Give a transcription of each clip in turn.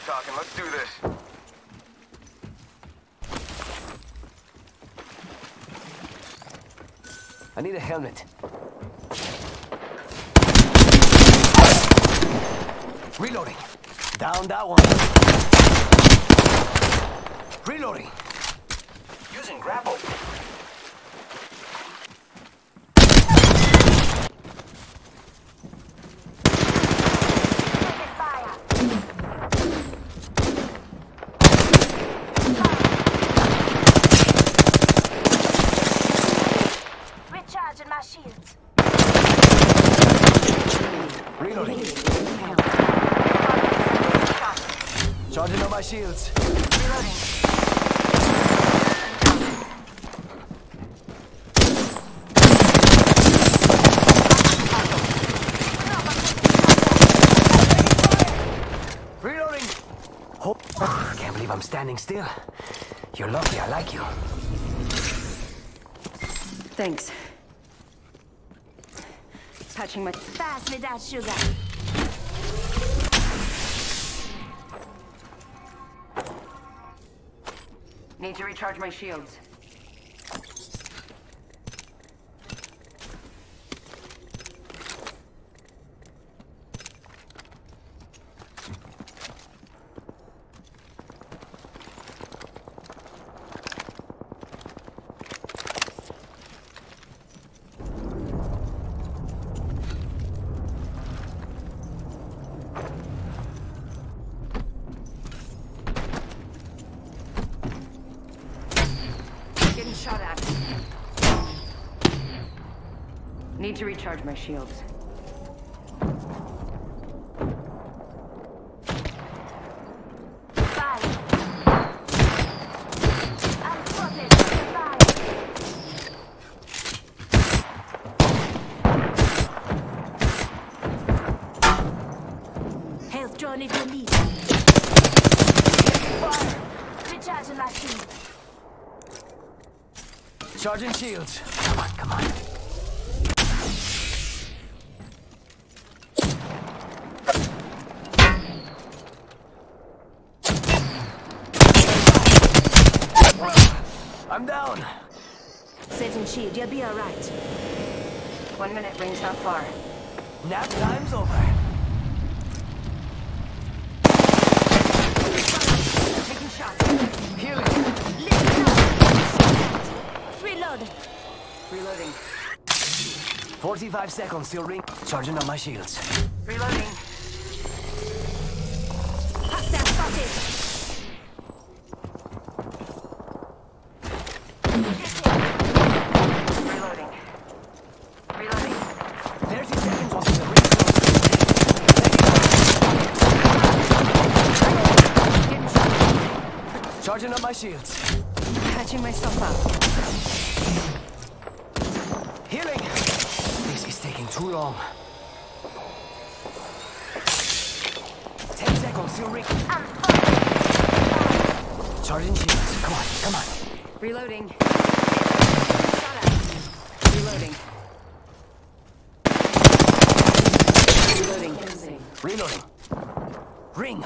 we're talking. Let's do this. I need a helmet. Reloading. Down that one. Reloading. Using grapple. Reloading. Charging on my shields. Reloading. Reloading. Oh, I can't believe I'm standing still. You're lucky. I like you. Thanks. Touching my fast without sugar. Need to recharge my shields. Shot at. Need to recharge my shields. Charging shields. Come on, come on. I'm down. Setting shield, you'll be alright. 1 minute rings not far. Nap time's over. Taking shots. Healing. Reloading. 45 seconds still ring. Charging on my shields. Reloading. Hostile spotted. Reloading. Reloading. 30 seconds on the ring. Charging on my shields. Catching myself up. Healing! This is taking too long. 10 seconds, still ring. Charging shields. Come on, come on. Reloading. Shut up. Reloading. Reloading. Reloading. Ring.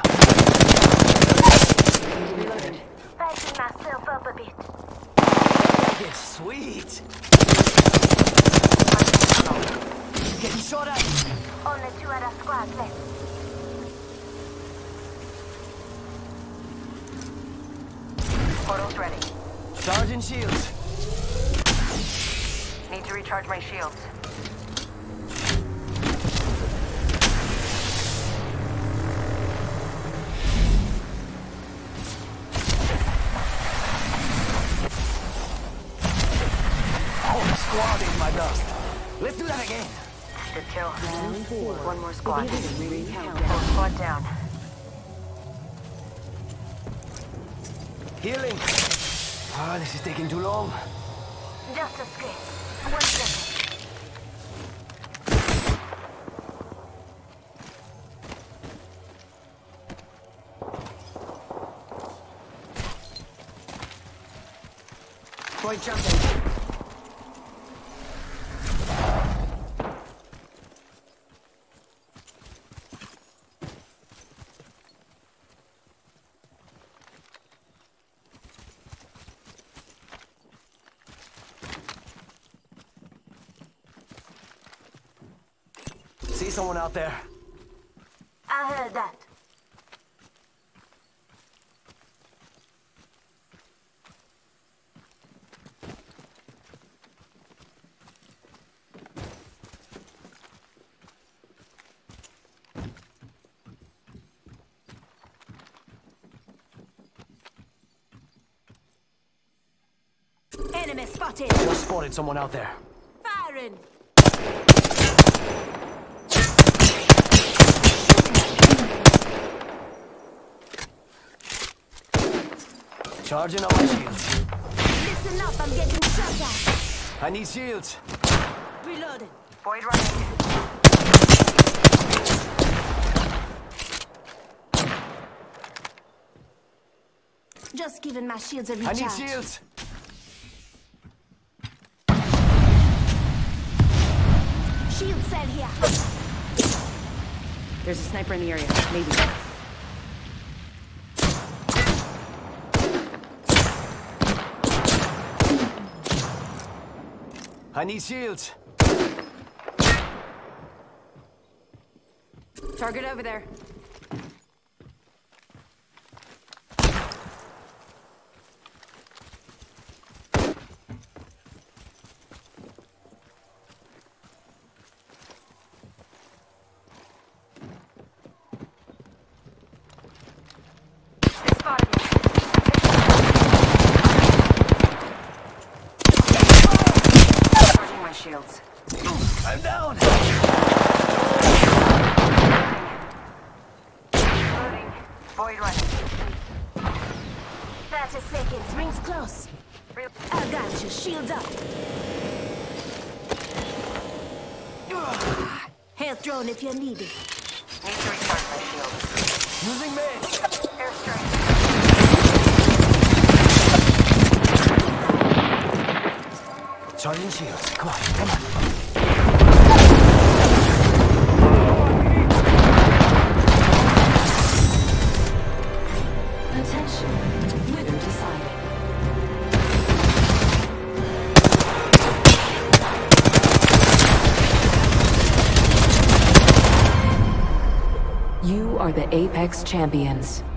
Reloaded. Backing myself up a bit. It's sweet. Getting shot at. Only two other squads left. Portal's ready. Charging shields. Need to recharge my shields. Whole squad in my dust. Let's do that again. Good kill. Round four. One more squad. Whole squad down. Healing. Oh, this is taking too long. Just escape. 1 second. Point jumping. See someone out there? I heard that. Enemy spotted. Just spotted someone out there. Firing. Charging on my shields. Listen up, I'm getting shot at. I need shields. Reloading. Void running. Just giving my shields a recharge. I need shields. Shield cell here. There's a sniper in the area. Maybe. I need shields. Target over there. Shields. I'm down! Loading. Void running. 30 seconds. Rings close. I got you. Shields up. Health drone if you need it. Need to recharge my shield. Losing meds. Airstrike. Charging shields. Come on, come on. Attention. Winner decided. You are the Apex champions.